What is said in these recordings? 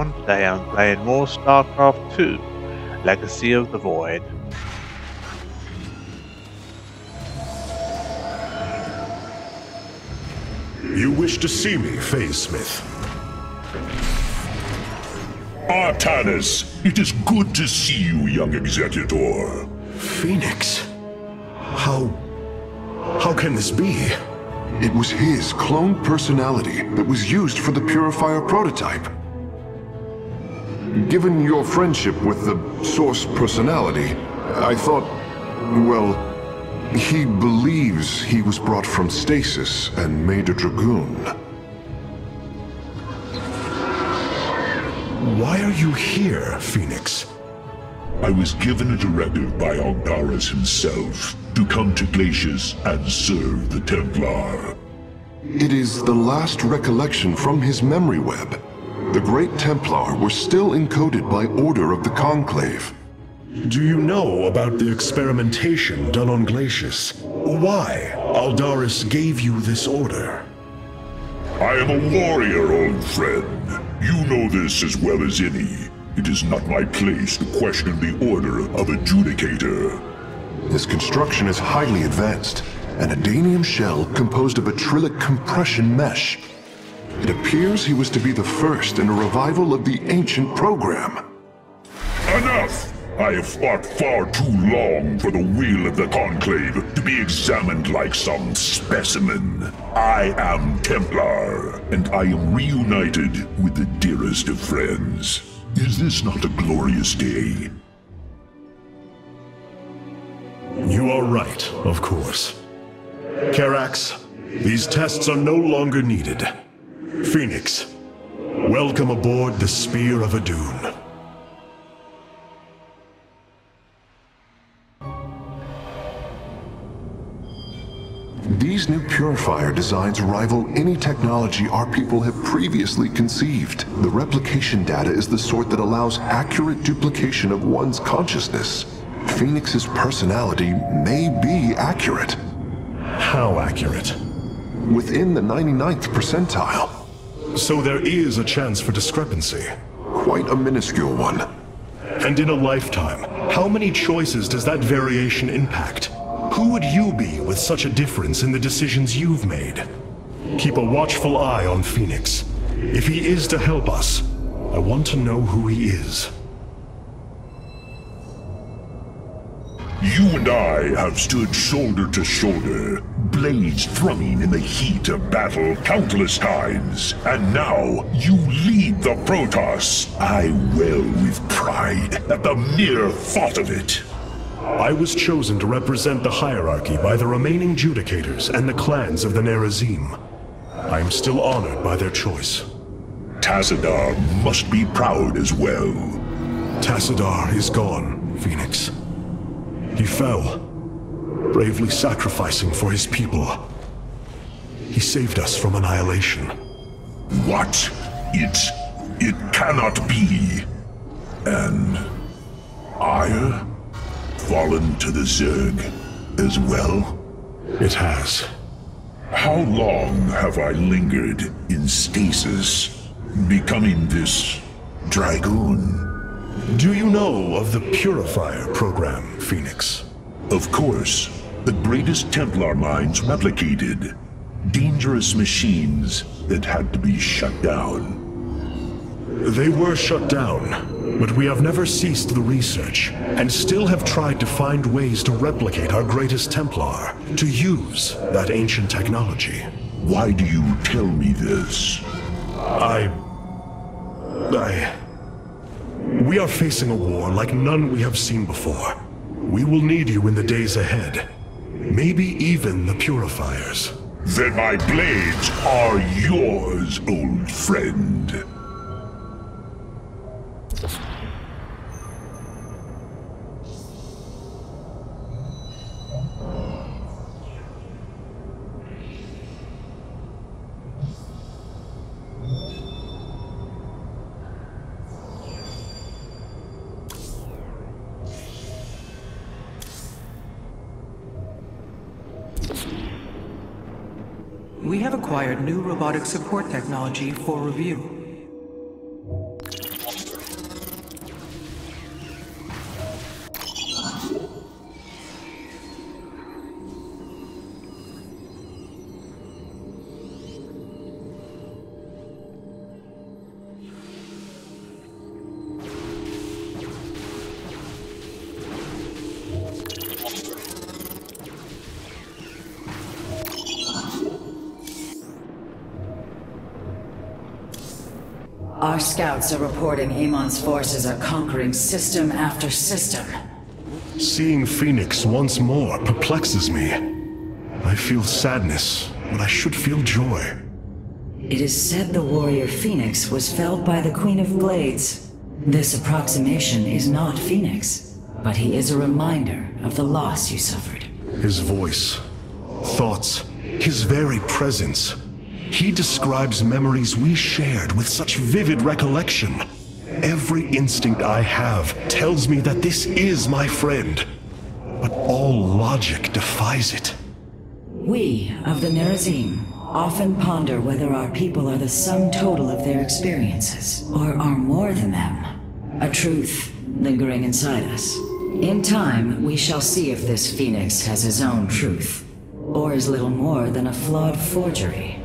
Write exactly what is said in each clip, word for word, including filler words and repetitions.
everyone, today I'm playing more StarCraft two, Legacy of the Void. You wish to see me, Faze Smith? Artanis, it is good to see you, young executor. Fenix? How... how can this be? It was his cloned personality that was used for the Purifier prototype. Given your friendship with the source personality, I thought, well, he believes he was brought from stasis and made a Dragoon. Why are you here, Fenix? I was given a directive by Ogdarrus himself to come to Glacius and serve the Templar. It is the last recollection from his memory web. The Great Templar were still encoded by order of the Conclave. Do you know about the experimentation done on Glacius? Why Aldaris gave you this order? I am a warrior, old friend. You know this as well as any. It is not my place to question the order of a Judicator. This construction is highly advanced, an Adanium shell composed of a Trillic compression mesh. It appears he was to be the first in a revival of the ancient program. Enough! I have fought far too long for the will of the Conclave to be examined like some specimen. I am Templar, and I am reunited with the dearest of friends. Is this not a glorious day? You are right, of course. Karax, these tests are no longer needed. Fenix, welcome aboard the Spear of Adun. These new Purifier designs rival any technology our people have previously conceived. The replication data is the sort that allows accurate duplication of one's consciousness. Fenix's personality may be accurate. How accurate? Within the ninety-ninth percentile. So there is a chance for discrepancy. Quite a minuscule one. And in a lifetime, how many choices does that variation impact? Who would you be with such a difference in the decisions you've made? Keep a watchful eye on Fenix. If he is to help us, I want to know who he is. You and I have stood shoulder to shoulder, blades thrumming in the heat of battle countless times, and now you lead the Protoss. I well with pride at the mere thought of it. I was chosen to represent the Hierarchy by the remaining Judicators and the clans of the Nerazim. I am still honored by their choice. Tassadar must be proud as well. Tassadar is gone, Fenix. He fell, bravely sacrificing for his people. He saved us from annihilation. What? It... it cannot be. And... Aya? Fallen to the Zerg, as well? It has. How long have I lingered in stasis, becoming this Dragoon? Do you know of the Purifier program, Fenix? Of course. The greatest Templar minds replicated. Dangerous machines that had to be shut down. They were shut down. But we have never ceased the research, and still have tried to find ways to replicate our greatest Templar, to use that ancient technology. Why do you tell me this? I... I... We are facing a war like none we have seen before. We will need you in the days ahead. Maybe even the Purifiers. Then my blades are yours, old friend. We have acquired new robotic support technology for review. Our scouts are reporting Amon's forces are conquering system after system. Seeing Fenix once more perplexes me. I feel sadness, but I should feel joy. It is said the warrior Fenix was felled by the Queen of Blades. This approximation is not Fenix, but he is a reminder of the loss you suffered. His voice, thoughts, his very presence. He describes memories we shared with such vivid recollection. Every instinct I have tells me that this is my friend, but all logic defies it. We of the Nerazim often ponder whether our people are the sum total of their experiences, or are more than them. A truth lingering inside us. In time, we shall see if this Fenix has his own truth, or is little more than a flawed forgery.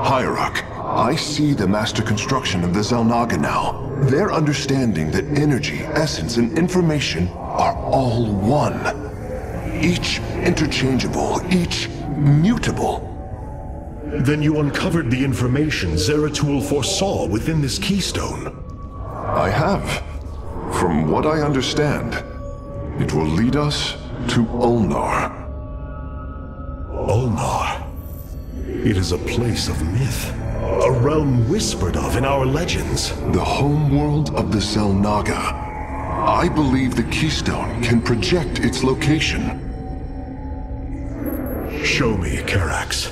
Hierarch, I see the master construction of the Xel'Naga now. Their understanding that energy, essence, and information are all one. Each interchangeable, each mutable. Then you uncovered the information Zeratul foresaw within this keystone. I have. From what I understand, it will lead us to Ulnar. Ulnar? It is a place of myth. A realm whispered of in our legends. The homeworld of the Xel'Naga. I believe the Keystone can project its location. Show me, Karax.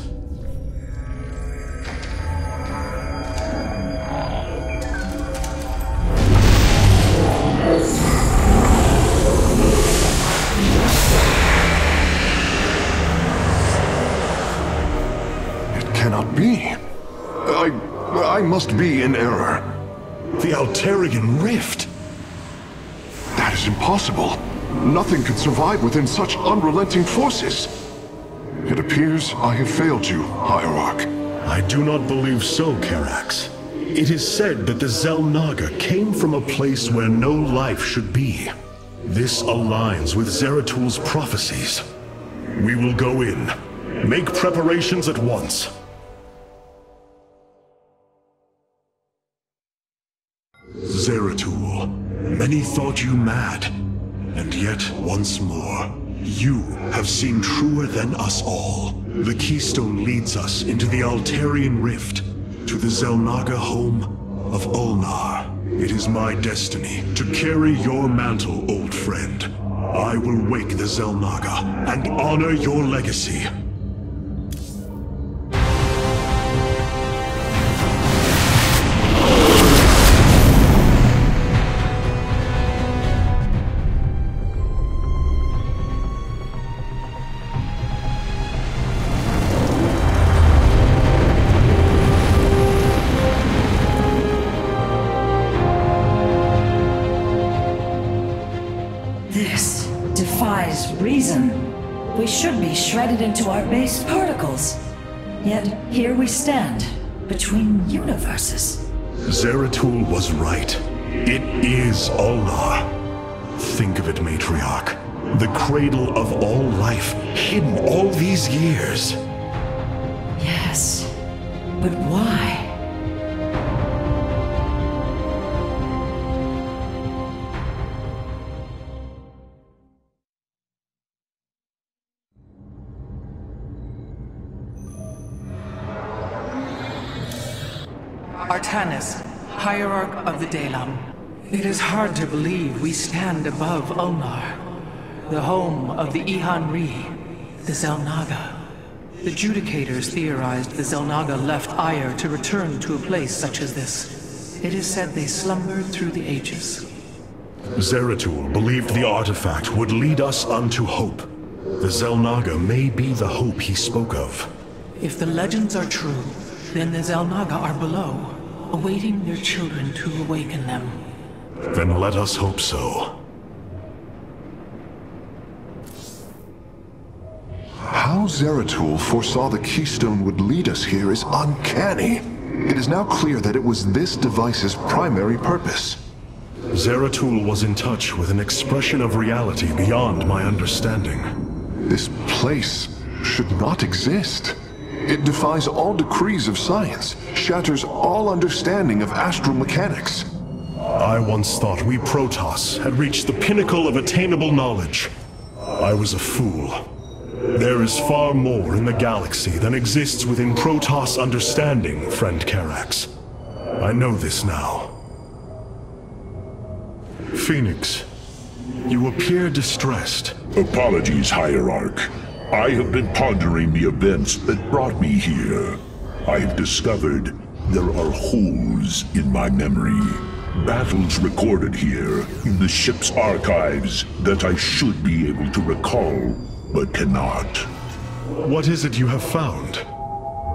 It cannot be. I must be in error. The Altarian Rift? That is impossible. Nothing could survive within such unrelenting forces. It appears I have failed you, Hierarch. I do not believe so, Karax. It is said that the Xel'Naga came from a place where no life should be. This aligns with Zeratul's prophecies. We will go in. Make preparations at once. Zeratul, many thought you mad, and yet once more, you have seen truer than us all. The Keystone leads us into the Altarian Rift, to the Xel'Naga home of Ulnar. It is my destiny to carry your mantle, old friend. I will wake the Xel'Naga and honor your legacy. Shredded into our base particles. Yet here we stand, between universes. Zeratul was right. It is Ulnar. Think of it, Matriarch. The cradle of all life, hidden all these years. Yes, but why? Artanis, Hierarch of the Daylam. It is hard to believe we stand above Ulnar, the home of the Ihanri, the Xel'Naga. The Judicators theorized the Xel'Naga left Aya to return to a place such as this. It is said they slumbered through the ages. Zeratul believed the artifact would lead us unto hope. The Xel'Naga may be the hope he spoke of. If the legends are true, then the Xel'Naga are below, awaiting their children to awaken them. Then let us hope so. How How Zeratul foresaw the Keystone would lead us here is uncanny. It is now clear that it was this device's primary purpose. Zeratul was in touch with an expression of reality beyond my understanding. This place should not exist. It defies all decrees of science, shatters all understanding of astral mechanics. I once thought we Protoss had reached the pinnacle of attainable knowledge. I was a fool. There is far more in the galaxy than exists within Protoss understanding, friend Karax. I know this now. Fenix, you appear distressed. Apologies, Hierarch. I have been pondering the events that brought me here. I have discovered there are holes in my memory. Battles recorded here in the ship's archives that I should be able to recall, but cannot. What is it you have found?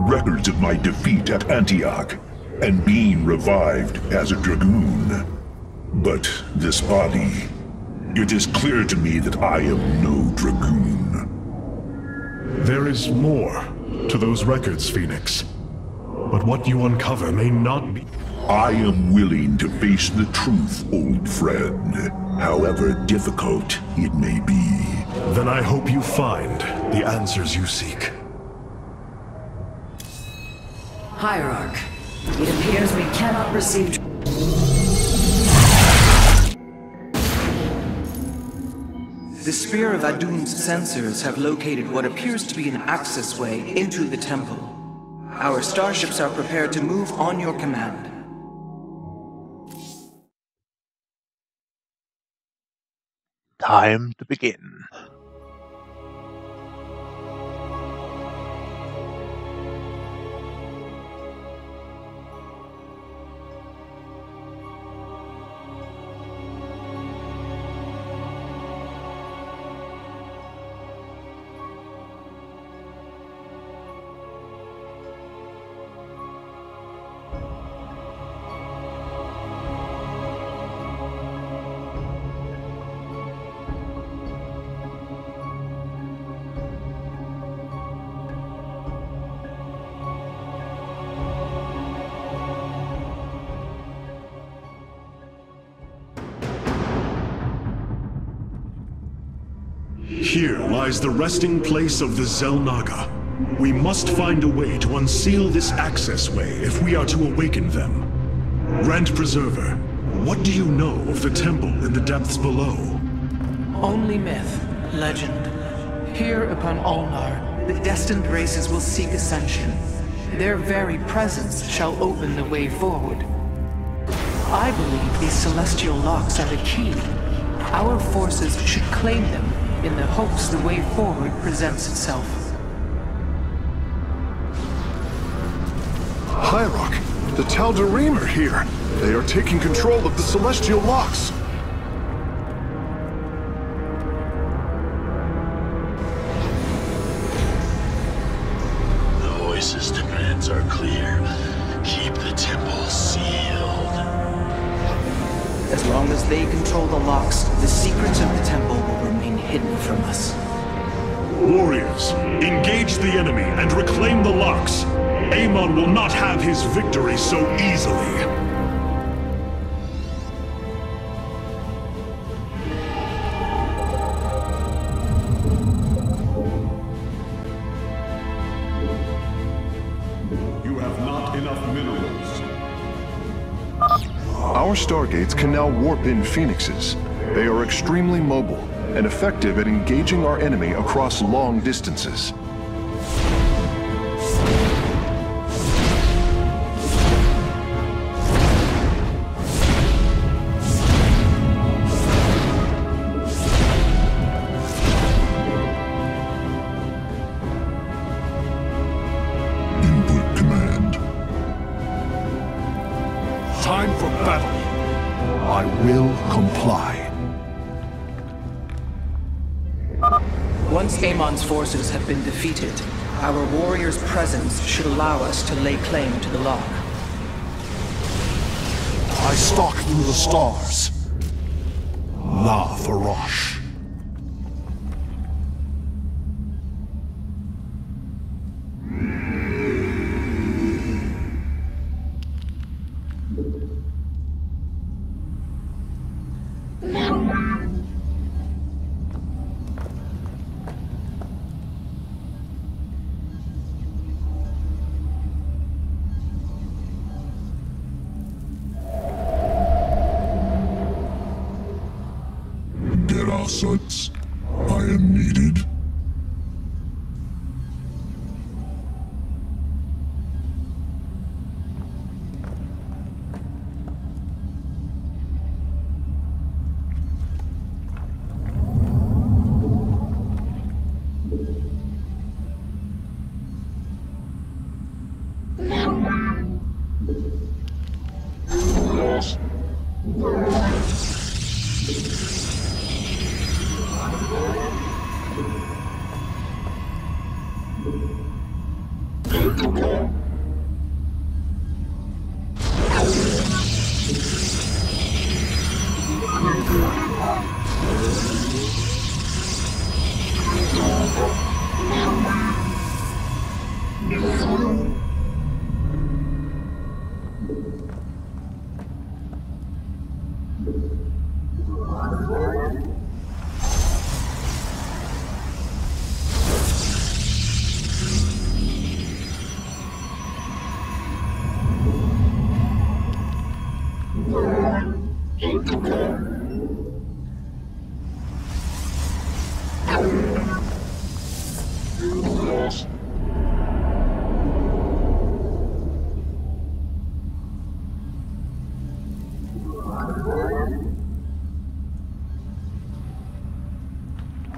Records of my defeat at Antioch and being revived as a Dragoon. But this body, it is clear to me that I am no Dragoon. There is more to those records, Fenix. But what you uncover may not be... I am willing to face the truth, old friend, however difficult it may be. Then I hope you find the answers you seek. Hierarch, it appears we cannot receive... The Spear of Adun's sensors have located what appears to be an access way into the temple. Our starships are prepared to move on your command. Time to begin. Here lies the resting place of the Xel'Naga. We must find a way to unseal this access way if we are to awaken them. Grand Preserver, what do you know of the temple in the depths below? Only myth, legend. Here upon Ulnar, the destined races will seek ascension. Their very presence shall open the way forward. I believe these Celestial Locks are the key. Our forces should claim them, in the hopes the way forward presents itself. Hierarch, the Taldarim are here. They are taking control of the Celestial Locks. The Oasis demands are clear. Keep the temple sealed. As long as they control the locks, the secrets of the temple will remain hidden from us. Warriors, engage the enemy and reclaim the locks. Amon will not have his victory so easily. You have not enough minerals. Our stargates can now warp in Fenixes. They are extremely mobile and effective at engaging our enemy across long distances. Input command. Time for battle. I will comply. Once Amon's forces have been defeated, our warriors' presence should allow us to lay claim to the lock. I stalk through the stars. La Farosh. assets. I am needed.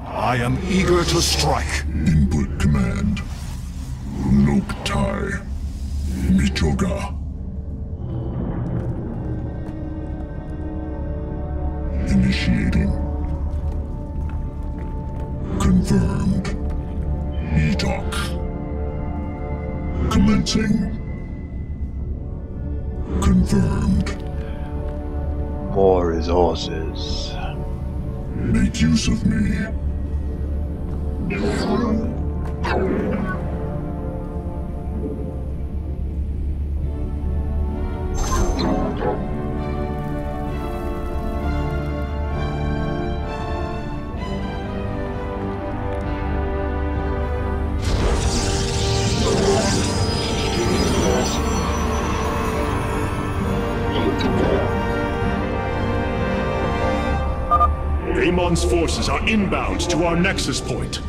I am eager to strike. Input command. Loktai. Michoga. Initiating. Confirmed. Etok. Commencing. Confirmed. More resources. Make use of me. Amon's forces are inbound to our nexus point.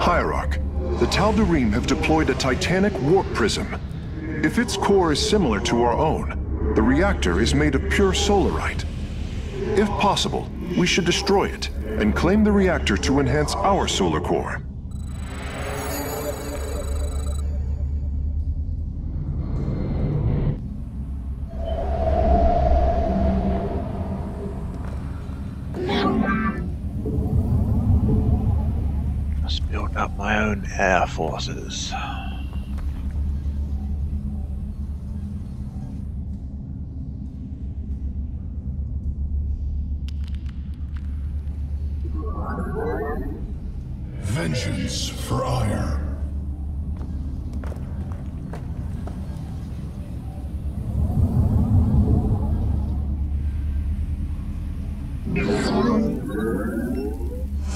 Hierarch, the Taldarim have deployed a titanic warp prism. If its core is similar to our own, the reactor is made of pure solarite. If possible, we should destroy it and claim the reactor to enhance our solar core. Air forces. Vengeance for Ire.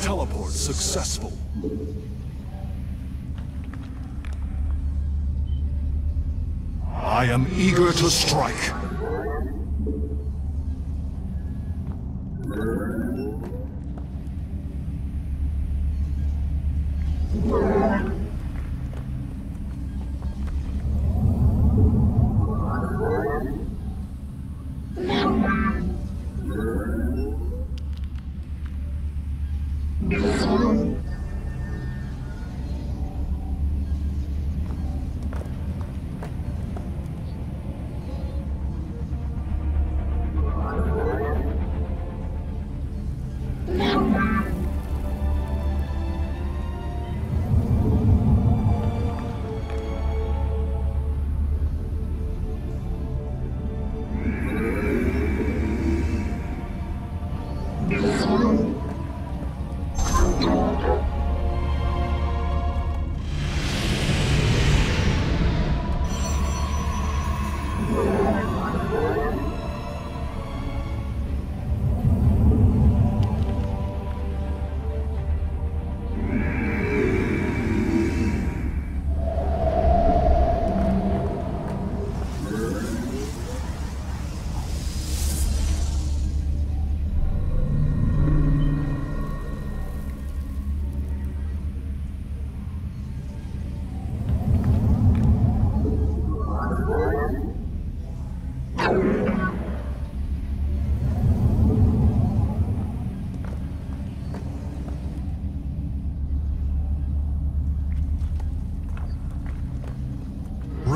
Teleport successful. I am eager to strike.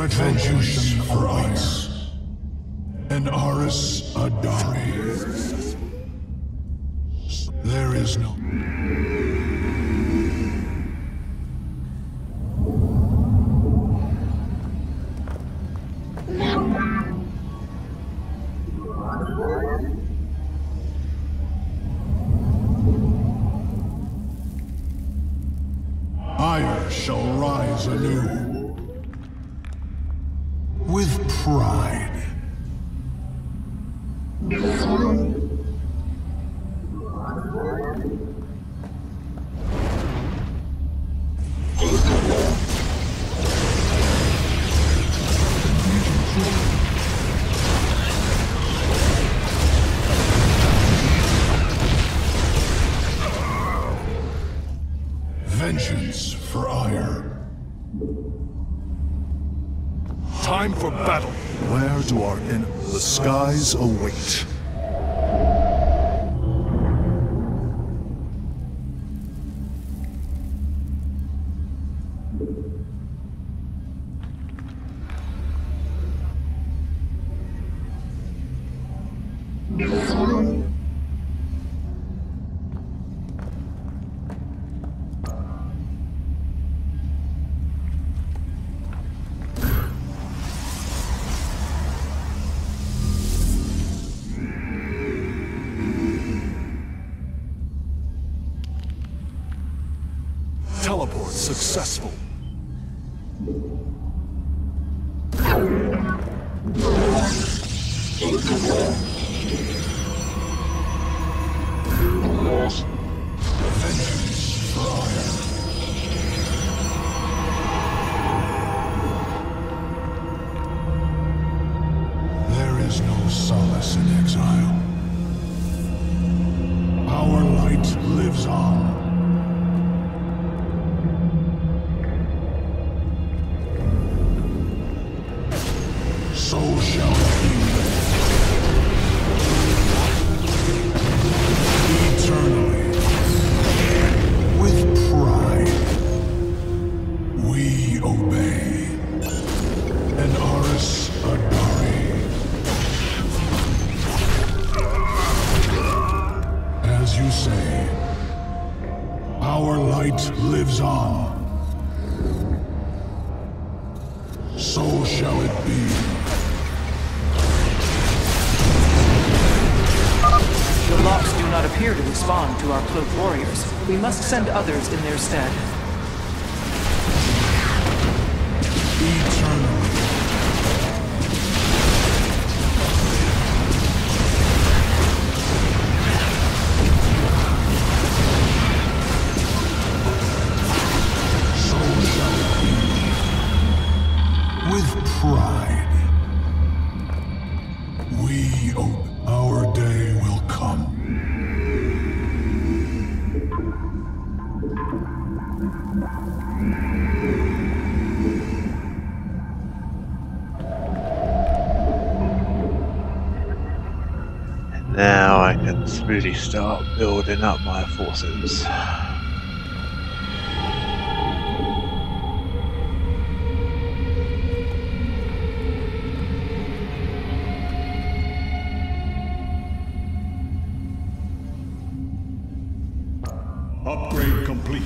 Direct vengeance for us. An Aris Adari. There is no... Ire shall rise anew. With pride. Vengeance for Ire. Time for battle. Where do our enemies? The skies await. Successful. There is no solace in exile. Our light lives on. We must send others in their stead. Eternal. So shall it be. With pride, we own our day will come. Now I can really start building up my forces. Upgrade complete.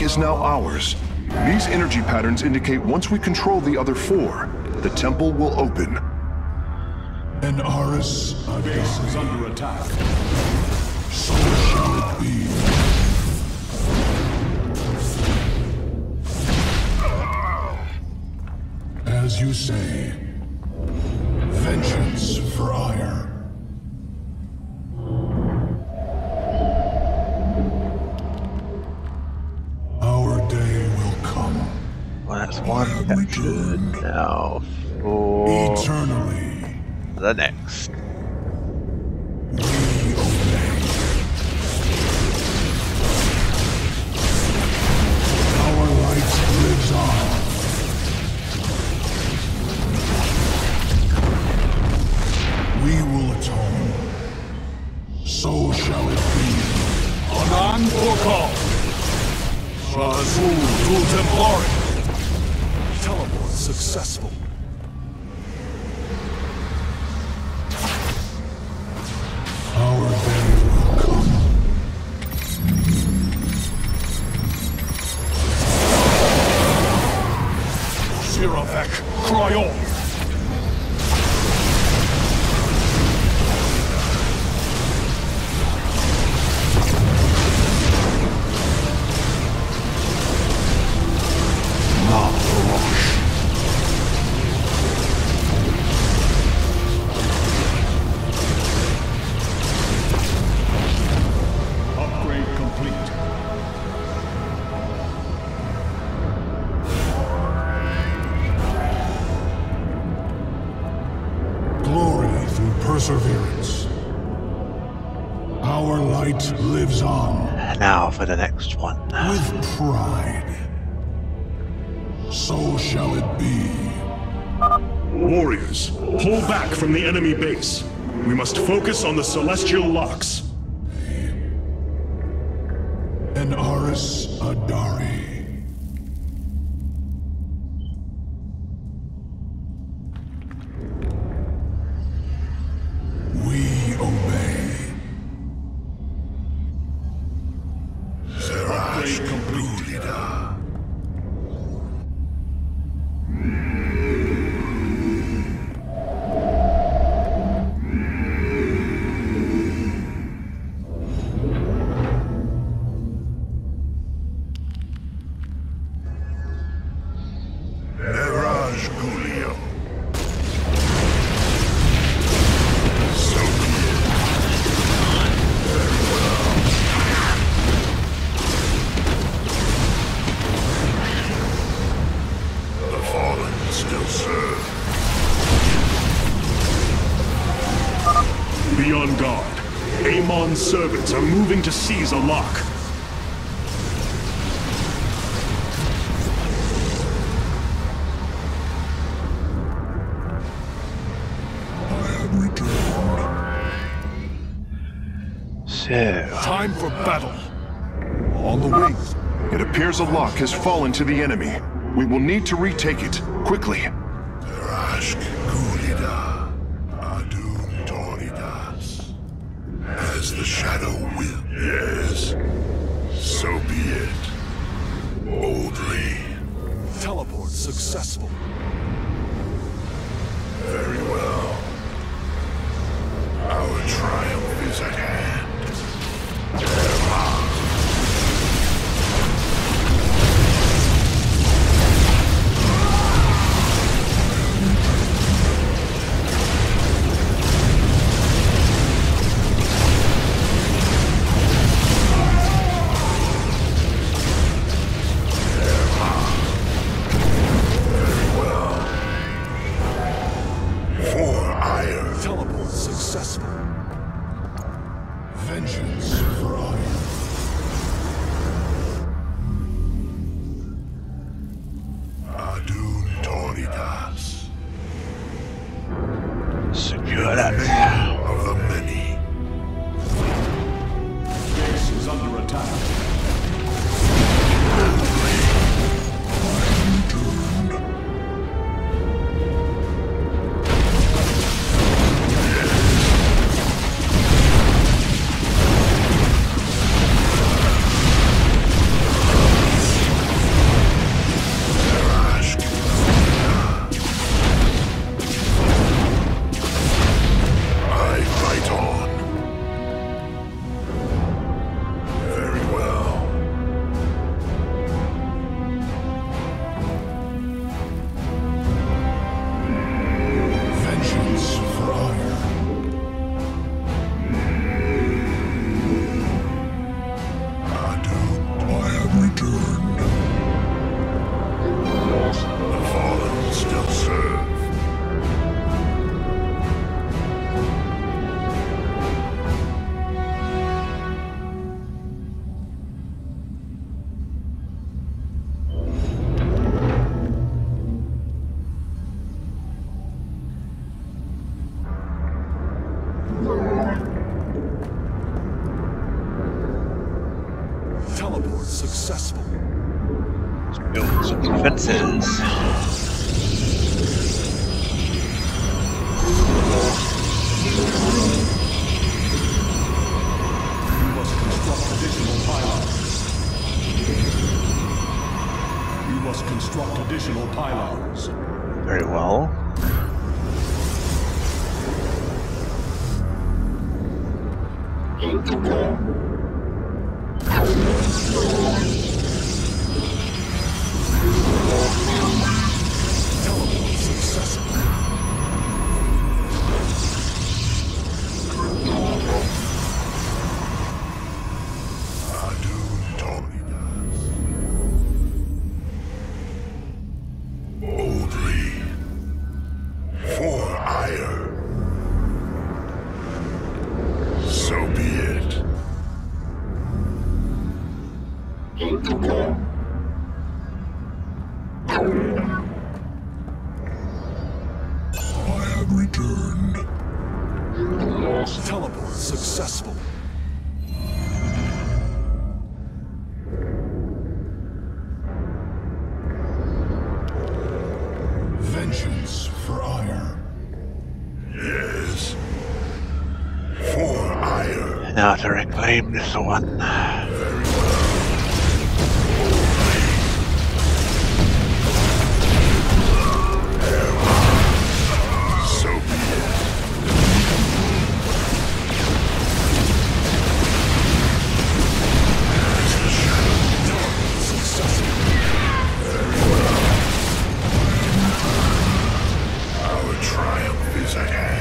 Is now ours. These energy patterns indicate once we control the other four, the temple will open. An Aris base is under attack. So shall it be. As you say, vengeance for Aya. Last one captured, now for eternally the next. We obey. Our light lives on. We will atone. So shall it be. Anan or call. Shazul to Templari. Teleport successful. Our day will come. Ziravec, cry on! Perseverance. Our light lives on. Now for the next one. With pride. So shall it be. Warriors, pull back from the enemy base. We must focus on the Celestial Locks. An Aris Adari. Servants are moving to seize a lock. So. Time for battle. On the way. It appears a lock has fallen to the enemy. We will need to retake it quickly. The shadow will. Yes. So be it. Boldly. Teleport successful. Very well. Our triumph is at hand. Ever. Very well. teleport successful. Build some defenses. You must construct additional pylons. You must construct additional pylons. Very well. Teleport successful. Now to reclaim this one. Very well. So be it. Our triumph is at hand.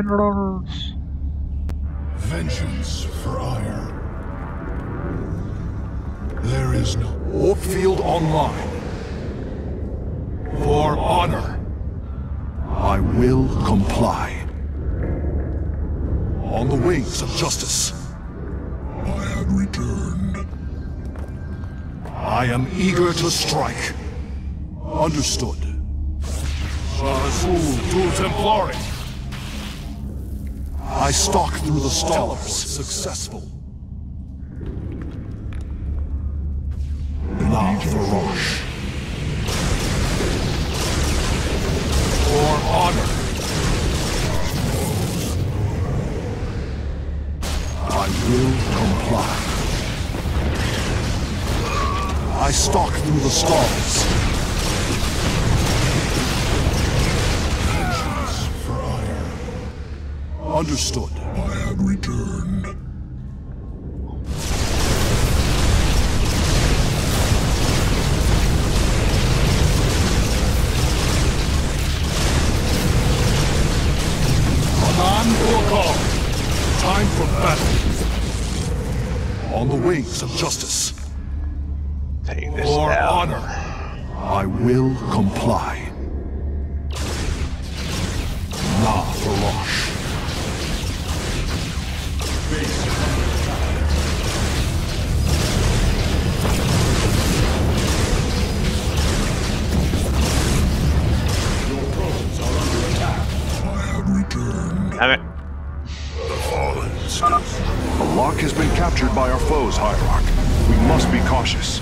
Minerals. Vengeance for Ire. There is no warp field online. For honor, I will comply. On the wings of justice, I have returned. I am eager to strike. Understood. Zeratul to Templari. I stalk through the stars. Successful. La Faroche. For honor. I will comply. I I stalk through the stalls. Understood. I have returned. Command for call. Time for battle. On the wings of justice. Take this or down. Honor. I will comply. Na Farosh. Damn it. The lock has been captured by our foes, Hierarch. We must be cautious.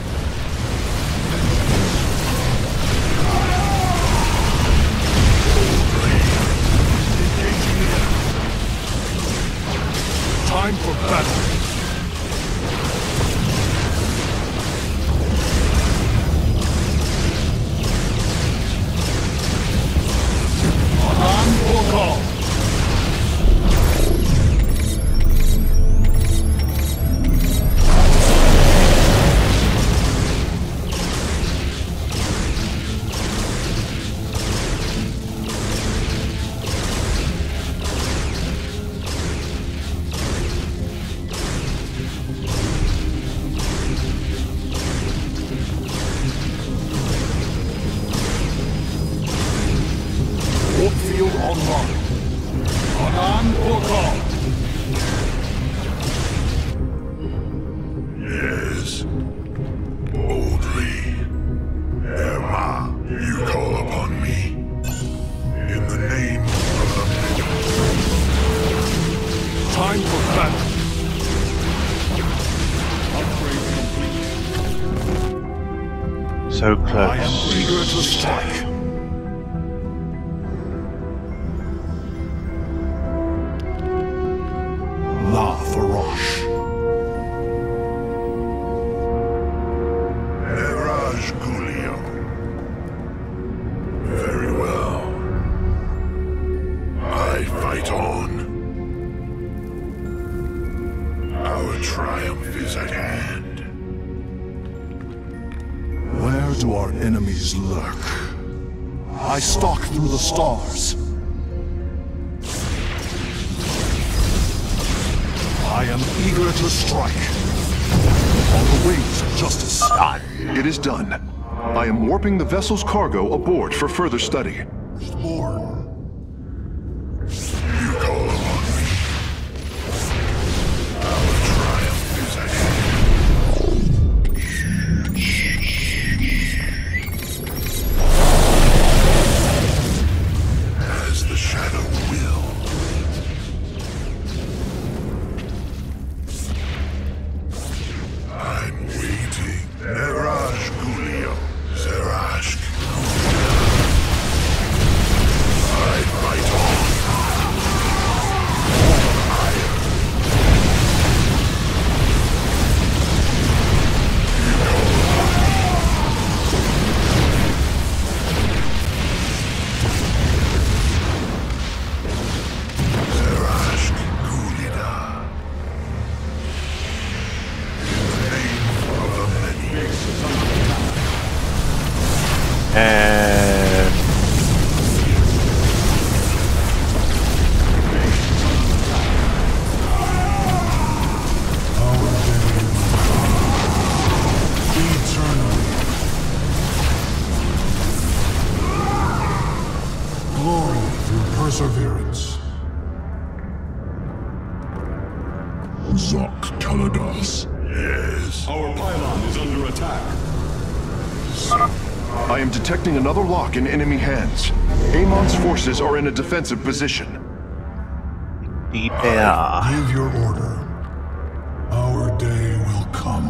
Time for battle. On call. The vessel's cargo aboard for further study. More. You call upon me. Our triumph is at hand. As the shadow will. I'm waiting. Mirage Gulio. Zeratul. I fight on. Fire. You know about me. Zeratul Gulida. In the name of the many. And eternally. Glory through perseverance. Zok Talados. Yes. Our pylon is under attack. I am detecting another lock in enemy hands. Amon's forces are in a defensive position. Prepare. Give your order. Our day will come.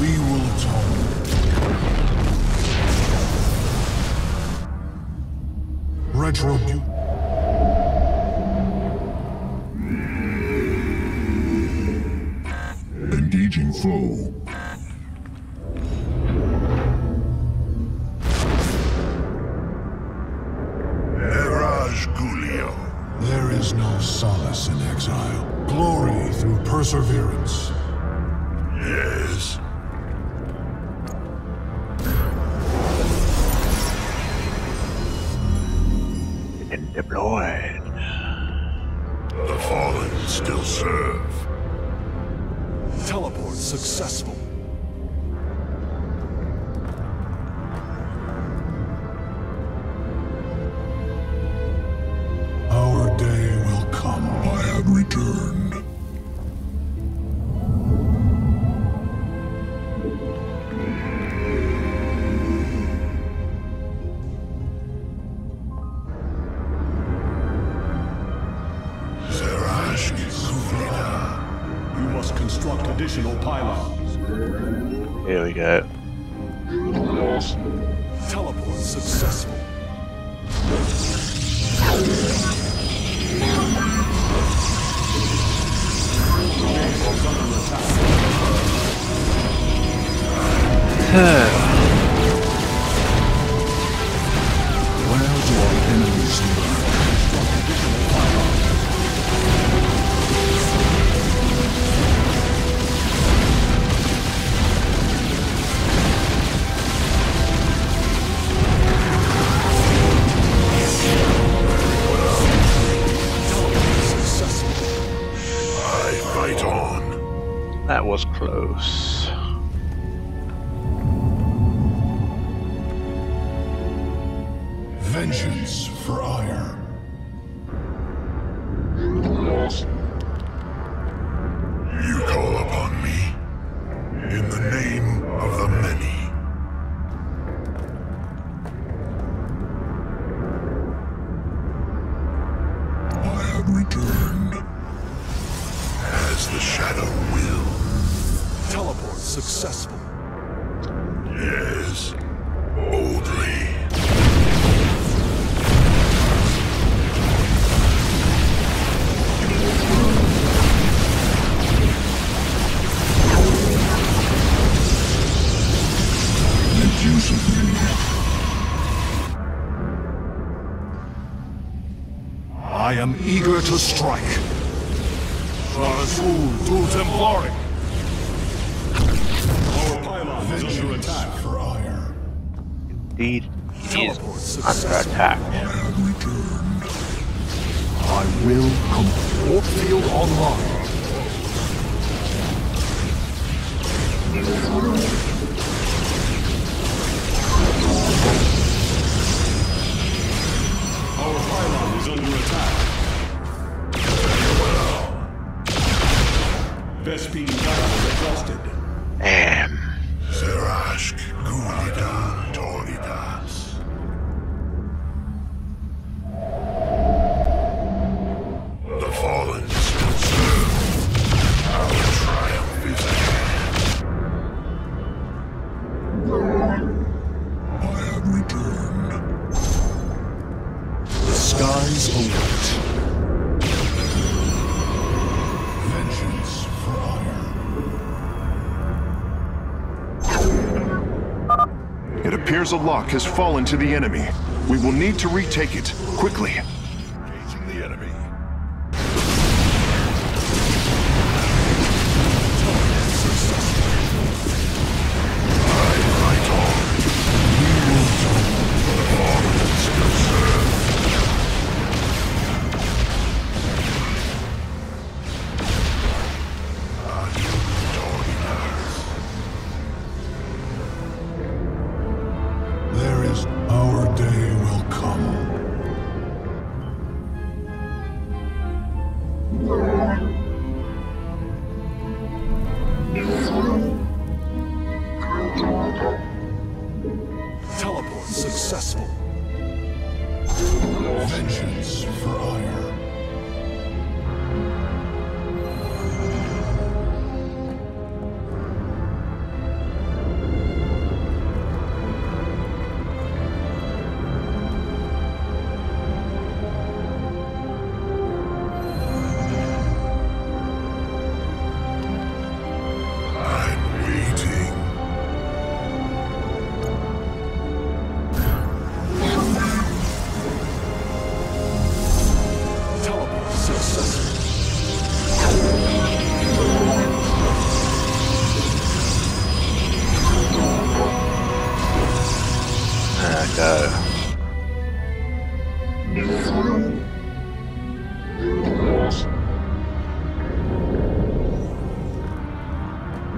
We will tone. Retrobute. Engaging foe. exile. Glory through perseverance. Yes. And deployed. The fallen still serve. Teleport successful. I am eager to strike. Zeratul, do Templari. Our pylon is under attack for Aya. Indeed, he is under attack. I will complete field online. Our pylon is under attack. Farewell. Vespine Gyros exhausted. Am. Zerashk Gulida Toridas. The fallen still serve. Our triumph is at hand. I have returned. Skies await. Vengeance for honor. It appears a lock has fallen to the enemy. We will need to retake it quickly. Engaging the enemy. go.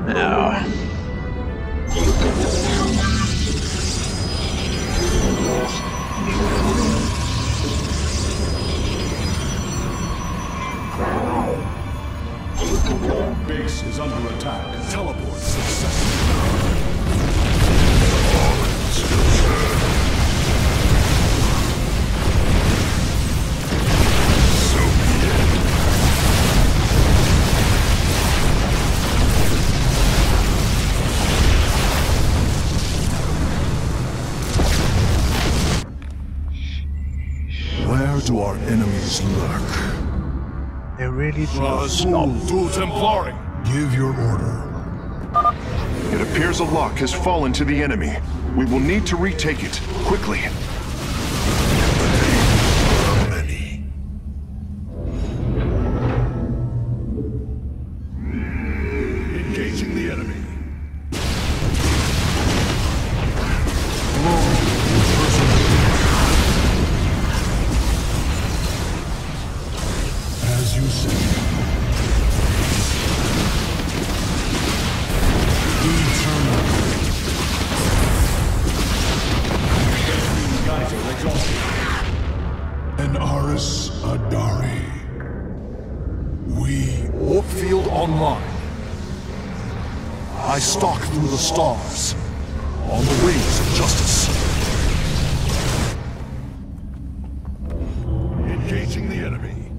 Now, your base is under attack. Teleport successful. Do our enemies lurk? They really do. Do Templaring. Give your order. It appears a lock has fallen to the enemy. We will need to retake it quickly. Many. Engaging the enemy. I stalk through the stars, on the wings of justice. Engaging the enemy.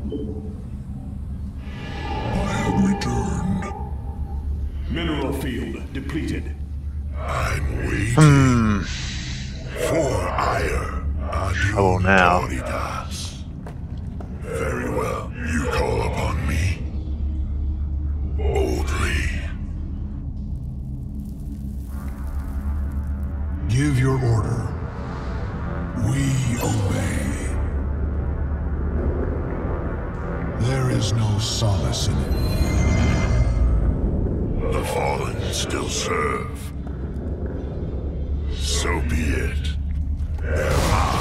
I have returned. Mineral field depleted. I'm waiting hmm. for ire. Oh, now. Very well. You call upon me. Boldly. Give your order. We obey. There is no solace in it. The fallen still serve. So be it. There are.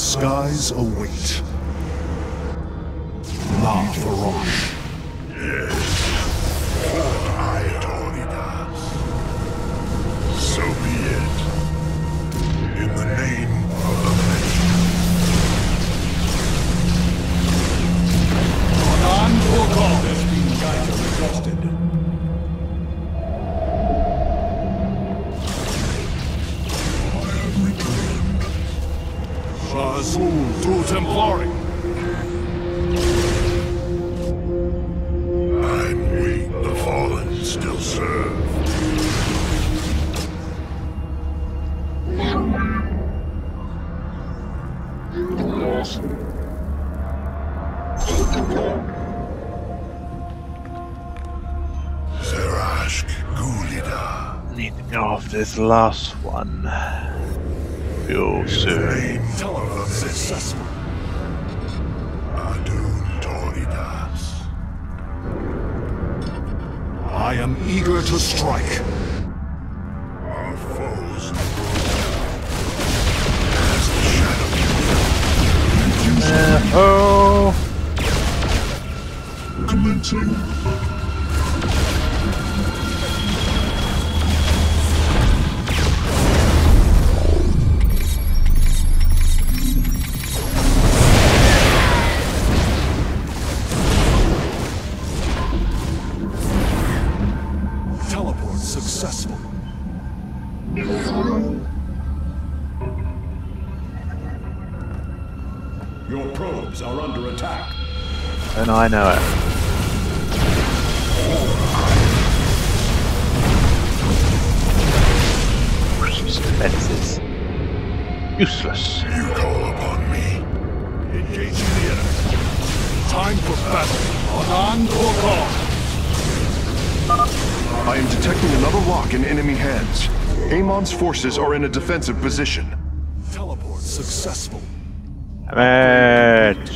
Skies await. La Farosh. Yes. So be it. In the name of the many. None will call this being guided and trusted. Through Templari. I'm weak, the fallen still serve. Zeratul Gulida. Need to go off this last one. You'll soon. Successful. I am eager to strike. Our foes. Uh oh. Commencing. And I know it. Defenses. Useless. You call upon me. Engaging the enemy. Time Command or call? I am detecting another lock in enemy hands. Amon's forces are in a defensive position. Teleport successful. Damn it.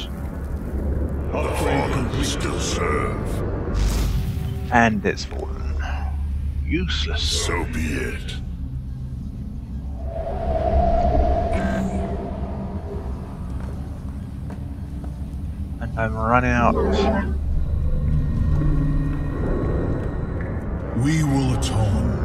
How far can we still serve? And it's fallen. Useless. So be it. I'm running out. We will atone.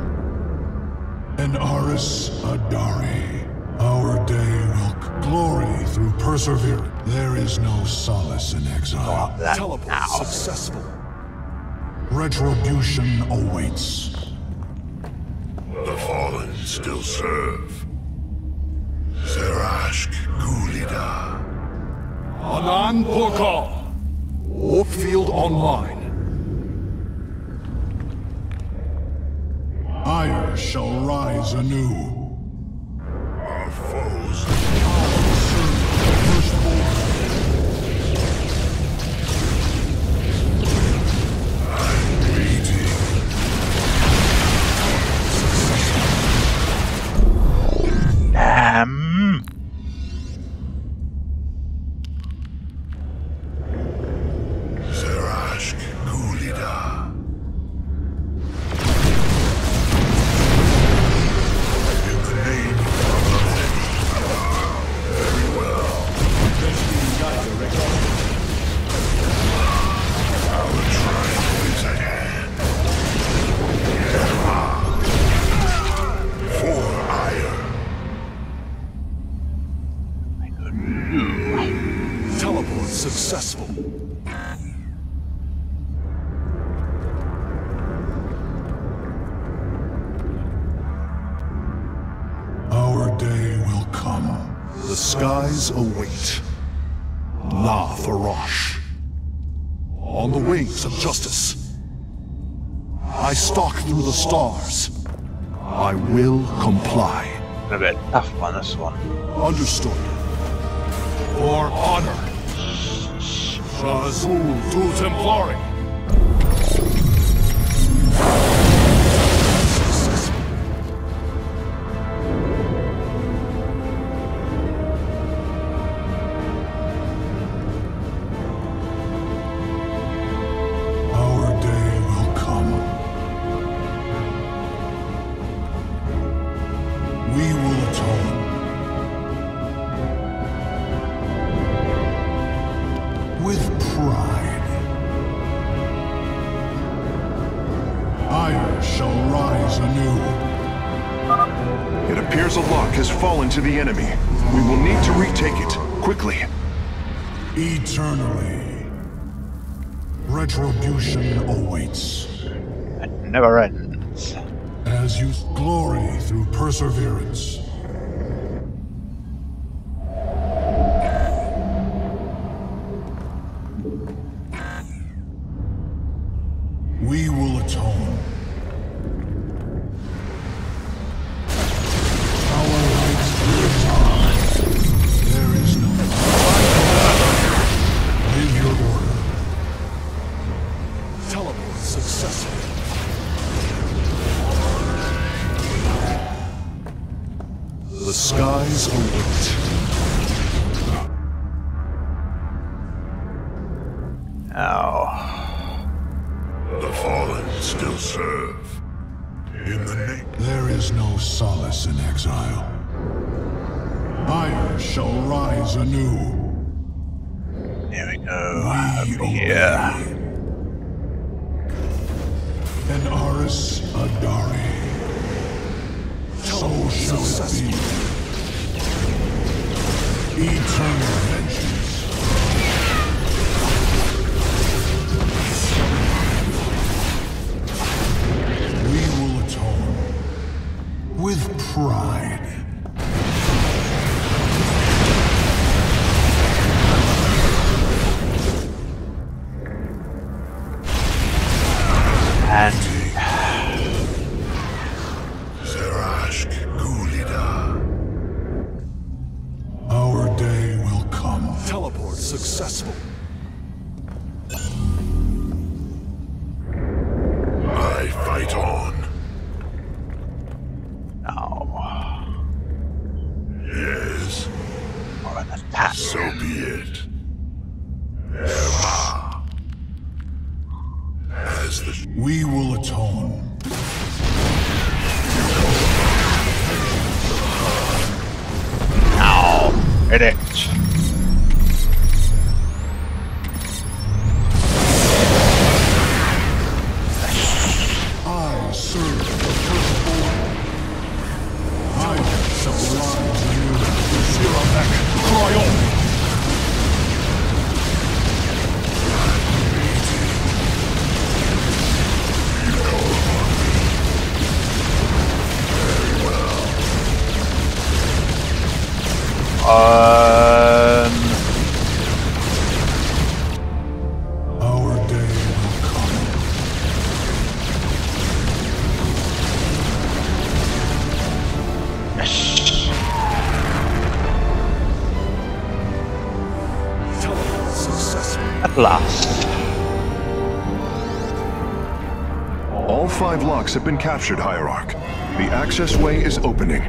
An Aris Adari. Our day will glory through perseverance. There is no solace in exile. Oh, teleport out. Successful. Retribution awaits. The fallen still serve. Zerashk Gulida. Anan for call. Warpfield online. Ire shall rise anew. Our foes are served the firstborn. I'm waiting. Damn. Await. Na Farosh. On the wings of justice. I stalk through the stars. I will comply. A bit tough one, this one. Understood. For honor. Shazul du Templari. To the enemy. We will need to retake it quickly. Eternally. Retribution awaits. It never ends. As you glory through perseverance. We will atone. Successful. that. So be it. Emma. As the we will atone. Now, hit it. Have been captured, Hierarch. The access way is opening.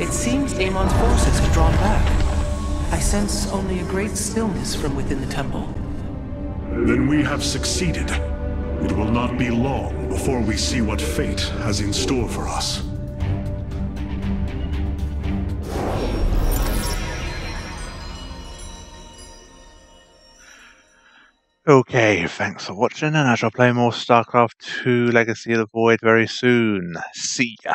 It seems Amon's forces have drawn back. I sense only a great stillness from within the temple. Then we have succeeded. It will not be long before we see what fate has in store for us. Okay, thanks for watching, and I shall play more StarCraft two Legacy of the Void very soon. See ya!